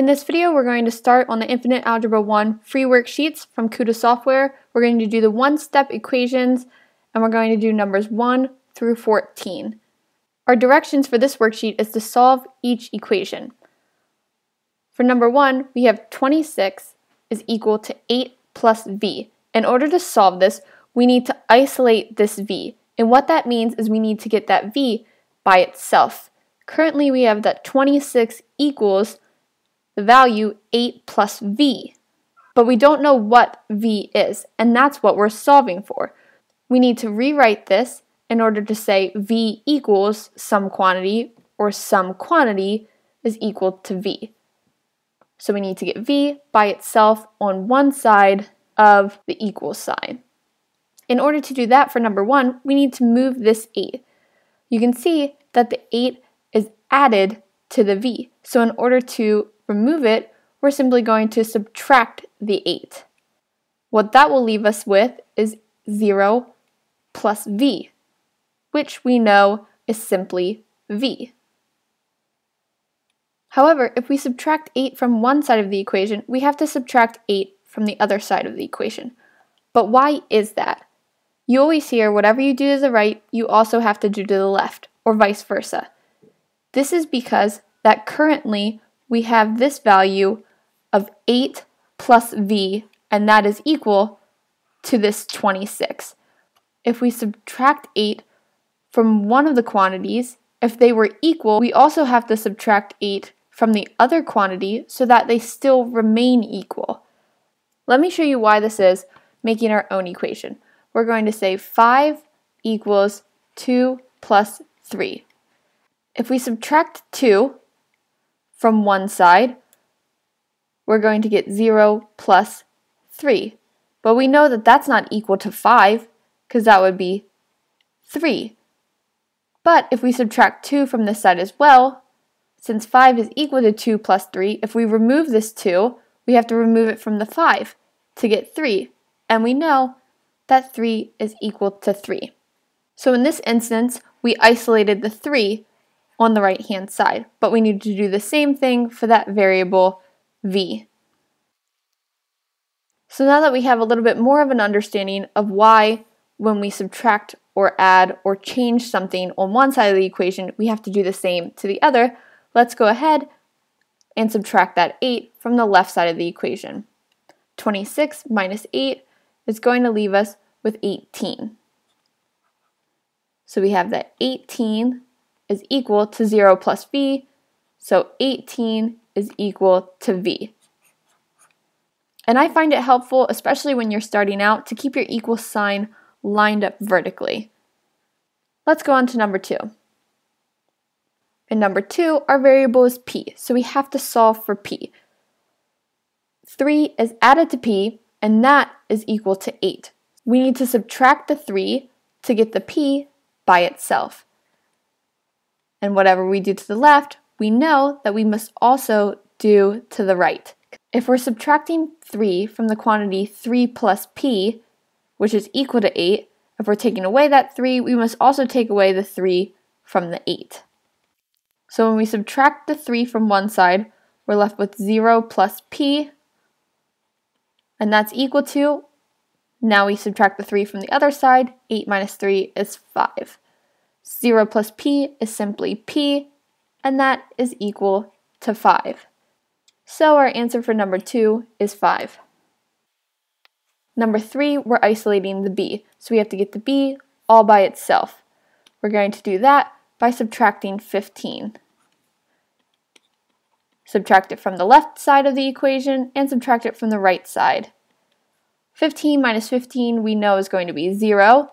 In this video, we're going to start on the Infinite Algebra 1 free worksheets from Kuta Software. We're going to do the one-step equations, and we're going to do numbers 1 through 14. Our directions for this worksheet is to solve each equation. For number 1, we have 26 is equal to 8 plus v. In order to solve this, we need to isolate this v. And what that means is we need to get that v by itself. Currently, we have that 26 equals the value 8 plus v, but we don't know what v is, and that's what we're solving for. We need to rewrite this in order to say v equals some quantity, or some quantity is equal to v. So we need to get v by itself on one side of the equal sign. In order to do that for number 1, we need to move this 8. You can see that the 8 is added to the v, so in order to remove it, we're simply going to subtract the 8. What that will leave us with is 0 plus v, which we know is simply v. However, if we subtract 8 from one side of the equation, we have to subtract 8 from the other side of the equation. But why is that? You always hear whatever you do to the right, you also have to do to the left, or vice versa. This is because that currently we have this value of 8 plus v, and that is equal to this 26. If we subtract 8 from one of the quantities, if they were equal, we also have to subtract 8 from the other quantity so that they still remain equal. Let me show you why this is, making our own equation. We're going to say 5 equals 2 plus 3. If we subtract 2 from one side, we're going to get 0 plus 3. But we know that that's not equal to 5, because that would be 3. But if we subtract 2 from this side as well, since 5 is equal to 2 plus 3, if we remove this 2, we have to remove it from the 5 to get 3. And we know that 3 is equal to 3. So in this instance, we isolated the 3 on the right-hand side, but we need to do the same thing for that variable v. So now that we have a little bit more of an understanding of why when we subtract or add or change something on one side of the equation, we have to do the same to the other, let's go ahead and subtract that 8 from the left side of the equation. 26 minus 8 is going to leave us with 18. So we have that 18 is equal to 0 plus v, so 18 is equal to v. And I find it helpful, especially when you're starting out, to keep your equal sign lined up vertically. Let's go on to number 2. In number 2, our variable is p, so we have to solve for p. 3 is added to p, and that is equal to 8. We need to subtract the 3 to get the p by itself. And whatever we do to the left, we know that we must also do to the right. If we're subtracting 3 from the quantity 3 plus p, which is equal to 8, if we're taking away that 3, we must also take away the 3 from the 8. So when we subtract the 3 from one side, we're left with 0 plus p, and that's equal to, now we subtract the 3 from the other side, 8 minus 3 is 5. 0 plus p is simply p, and that is equal to 5. So our answer for number 2 is 5. Number 3, we're isolating the b, so we have to get the b all by itself. We're going to do that by subtracting 15. Subtract it from the left side of the equation, and subtract it from the right side. 15 minus 15 we know is going to be 0,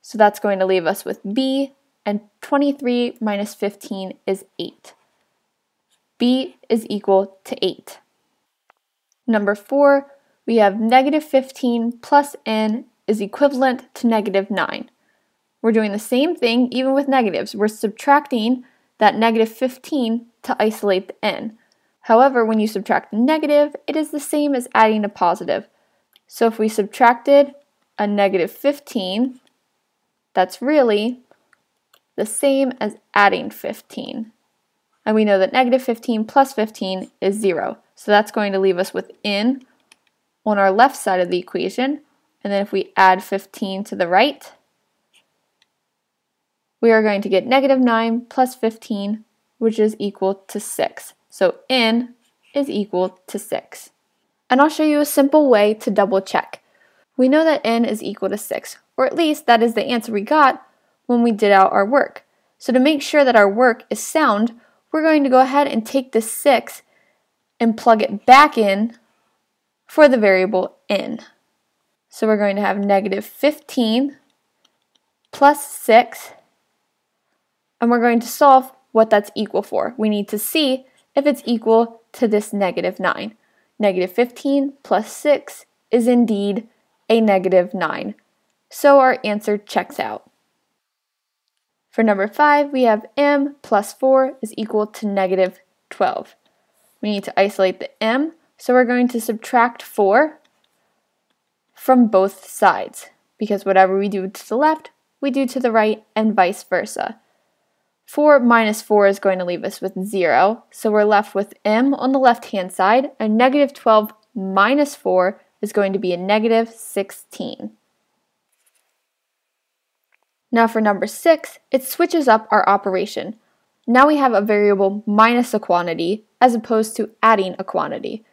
so that's going to leave us with b, and 23 minus 15 is 8. b is equal to 8. Number 4, we have negative 15 plus n is equivalent to negative 9. We're doing the same thing even with negatives. We're subtracting that negative 15 to isolate the n. However, when you subtract a negative, it is the same as adding a positive. So if we subtracted a negative 15, that's really the same as adding 15. And we know that negative 15 plus 15 is 0. So that's going to leave us with in on our left side of the equation. And then if we add 15 to the right, we are going to get negative 9 plus 15, which is equal to 6. So in is equal to 6. And I'll show you a simple way to double check. We know that n is equal to 6, or at least that is the answer we got when we did out our work. So to make sure that our work is sound, we're going to go ahead and take this 6 and plug it back in for the variable n. So we're going to have negative 15 plus 6, and we're going to solve what that's equal for. We need to see if it's equal to this negative 9. Negative 15 plus 6 is indeed a negative 9. So our answer checks out. For number 5, we have m plus 4 is equal to negative 12. We need to isolate the m, so we're going to subtract 4 from both sides, because whatever we do to the left, we do to the right, and vice versa. 4 minus 4 is going to leave us with 0, so we're left with m on the left-hand side, and negative 12 minus 4 is going to be a negative 16. Now for number 6, it switches up our operation. Now we have a variable minus a quantity, as opposed to adding a quantity.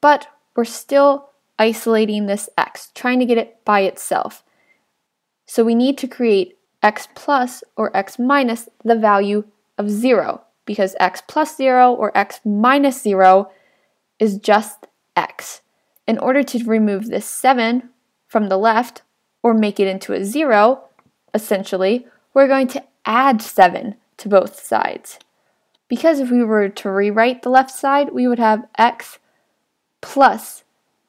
But we're still isolating this x, trying to get it by itself. So we need to create x plus or x minus the value of 0, because x plus 0 or x minus 0 is just x. In order to remove this 7 from the left or make it into a 0, essentially, we're going to add 7 to both sides. Because if we were to rewrite the left side, we would have x plus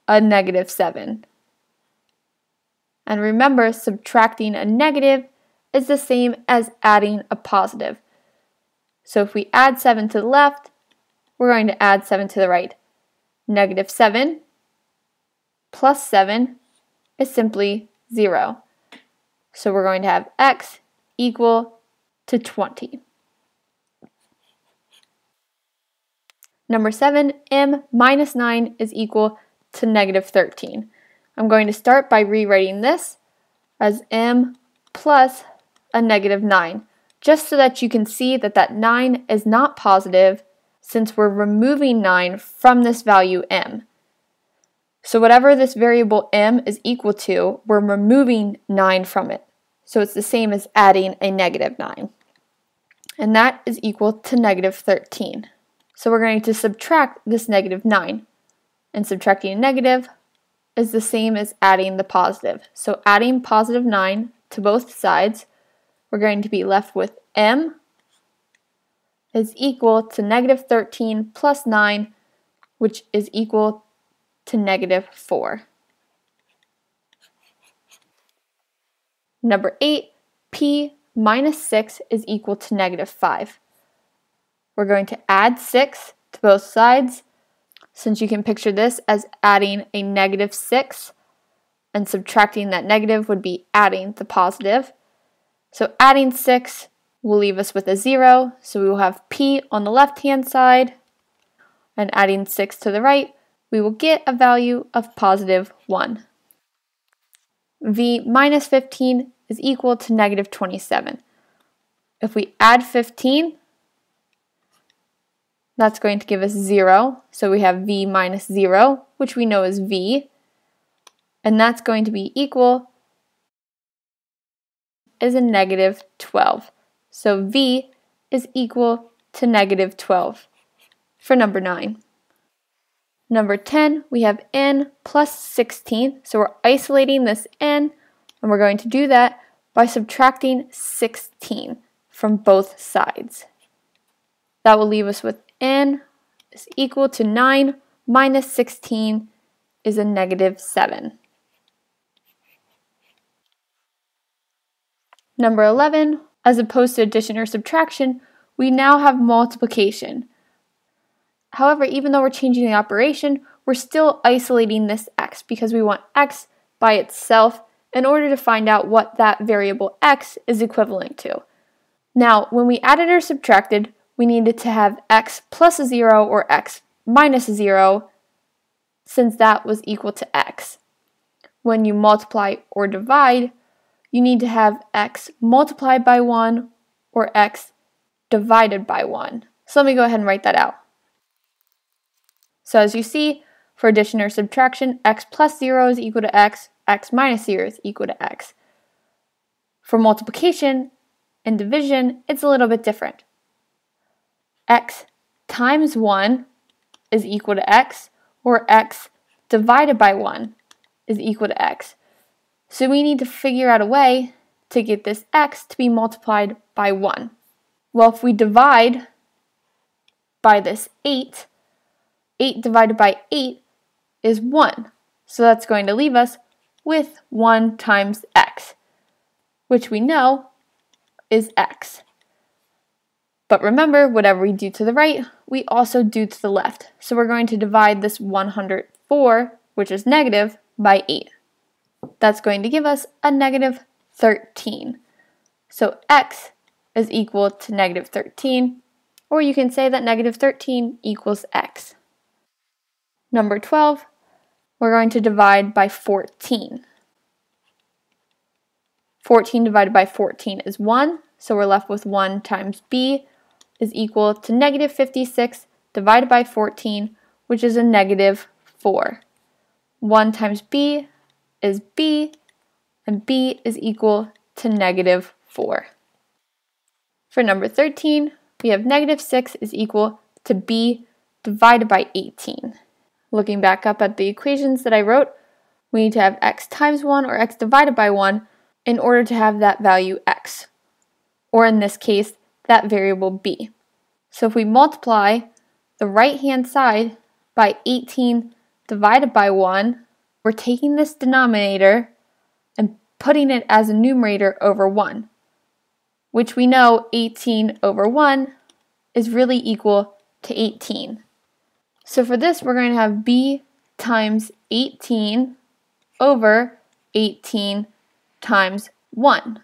a negative 7. And remember, subtracting a negative is the same as adding a positive. So if we add 7 to the left, we're going to add 7 to the right. Negative 7 plus 7 is simply 0. So we're going to have x equal to 20. Number 7, m minus 9 is equal to negative 13. I'm going to start by rewriting this as m plus a negative 9, just so that you can see that that 9 is not positive, since we're removing 9 from this value m. So whatever this variable m is equal to, we're removing 9 from it. So it's the same as adding a negative 9. And that is equal to negative 13. So we're going to subtract this negative 9. And subtracting a negative is the same as adding the positive. So adding positive 9 to both sides, we're going to be left with m is equal to negative 13 plus 9, which is equal to negative 4. Number 8, p minus 6 is equal to negative 5. We're going to add 6 to both sides, since you can picture this as adding a negative 6, and subtracting that negative would be adding the positive. So adding 6 will leave us with a 0, so we will have p on the left-hand side, and adding 6 to the right, we will get a value of positive 1. v minus 15 is equal to negative 27. If we add 15, that's going to give us 0, so we have v minus 0, which we know is v, and that's going to be equal is a negative 12. So v is equal to negative 12 for number 9. Number 10, we have n plus 16, so we're isolating this n, and we're going to do that by subtracting 16 from both sides. That will leave us with n is equal to 9 minus 16 is a negative 7. Number 11, as opposed to addition or subtraction, we now have multiplication. However, even though we're changing the operation, we're still isolating this x, because we want x by itself in order to find out what that variable x is equivalent to. Now, when we added or subtracted, we needed to have x plus 0 or x minus 0, since that was equal to x. When you multiply or divide, you need to have x multiplied by 1 or x divided by 1. So let me go ahead and write that out. So as you see, for addition or subtraction, x plus 0 is equal to x, x minus 0 is equal to x. For multiplication and division, it's a little bit different. X times 1 is equal to x, or x divided by 1 is equal to x. So we need to figure out a way to get this x to be multiplied by 1. Well, if we divide by this 8, 8 divided by 8 is 1. So that's going to leave us with 1 times x, which we know is x. But remember, whatever we do to the right, we also do to the left. So we're going to divide this 104, which is negative, by 8. That's going to give us a negative 13. So x is equal to negative 13, or you can say that negative 13 equals x. Number 12, we're going to divide by 14. 14 divided by 14 is 1, so we're left with 1 times b is equal to negative 56 divided by 14, which is a negative 4. 1 times b is b, and b is equal to negative 4. For number 13, we have negative 6 is equal to b divided by 18. Looking back up at the equations that I wrote, we need to have x times 1 or x divided by 1 in order to have that value x, or in this case, that variable b. So if we multiply the right-hand side by 18 divided by 1, we're taking this denominator and putting it as a numerator over 1, which we know 18 over 1 is really equal to 18. So for this, we're going to have b times 18 over 18 times 1.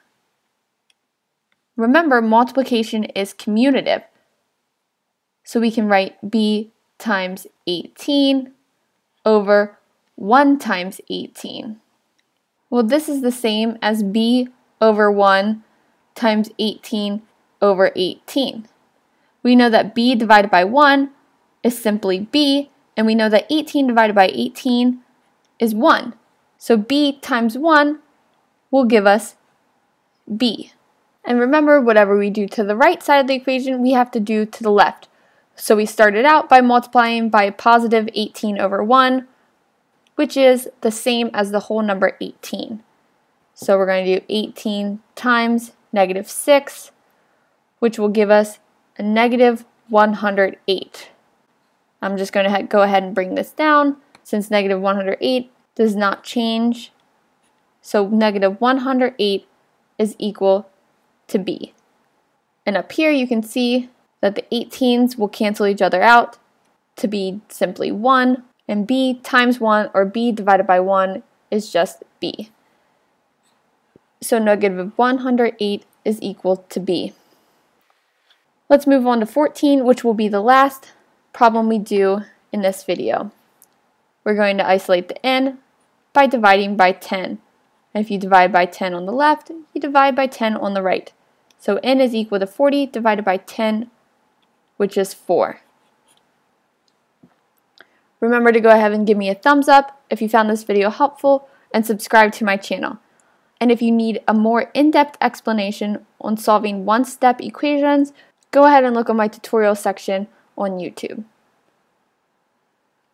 Remember, multiplication is commutative. So we can write b times 18 over 1 times 18. Well, this is the same as b over 1 times 18 over 18. We know that b divided by 1 is simply b, and we know that 18 divided by 18 is 1. So b times 1 will give us b. And remember, whatever we do to the right side of the equation, we have to do to the left. So we started out by multiplying by a positive 18 over 1, which is the same as the whole number 18. So we're going to do 18 times negative 6, which will give us a negative 108. I'm just going to go ahead and bring this down, since negative 108 does not change. So negative 108 is equal to b. And up here you can see that the 18s will cancel each other out to be simply 1, and b times 1 or b divided by 1 is just b. So negative 108 is equal to b. Let's move on to 14, which will be the last problem we do in this video. We're going to isolate the n by dividing by 10. And if you divide by 10 on the left, you divide by 10 on the right. So n is equal to 40 divided by 10, which is 4. Remember to go ahead and give me a thumbs up if you found this video helpful, and subscribe to my channel. And if you need a more in-depth explanation on solving one-step equations, go ahead and look at my tutorial section on YouTube.